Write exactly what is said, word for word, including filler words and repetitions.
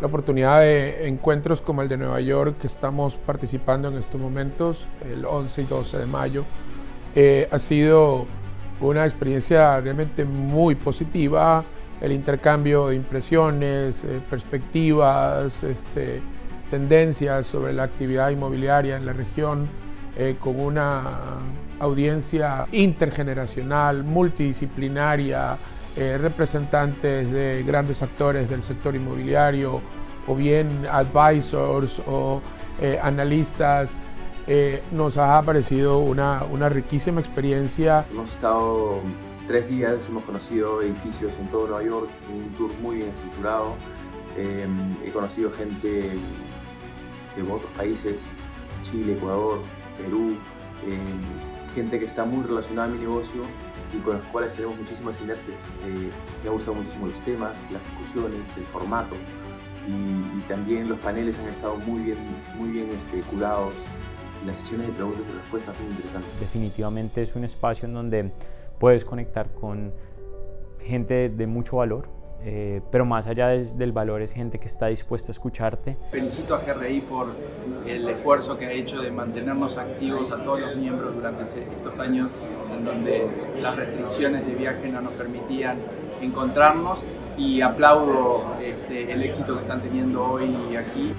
la oportunidad de encuentros como el de Nueva York, que estamos participando en estos momentos, el once y doce de mayo, eh, ha sido una experiencia realmente muy positiva, el intercambio de impresiones, eh, perspectivas, este, tendencias sobre la actividad inmobiliaria en la región, eh, con una audiencia intergeneracional, multidisciplinaria, eh, representantes de grandes actores del sector inmobiliario, o bien advisors o eh, analistas. Eh, nos ha parecido una, una riquísima experiencia. Hemos estado tres días, hemos conocido edificios en todo Nueva York, un tour muy bien estructurado. Eh, he conocido gente de otros países, Chile, Ecuador, Perú, eh, gente que está muy relacionada a mi negocio y con las cuales tenemos muchísimas sinergias. Eh, me han gustado muchísimo los temas, las discusiones, el formato y, y también los paneles han estado muy bien, muy bien este, curados. Las sesiones de preguntas y respuestas son interesantes. Definitivamente es un espacio en donde puedes conectar con gente de mucho valor, eh, pero más allá de, del valor es gente que está dispuesta a escucharte. Felicito a G R I por el esfuerzo que ha hecho de mantenernos activos a todos los miembros durante estos años en donde las restricciones de viaje no nos permitían encontrarnos, y aplaudo este, el éxito que están teniendo hoy aquí.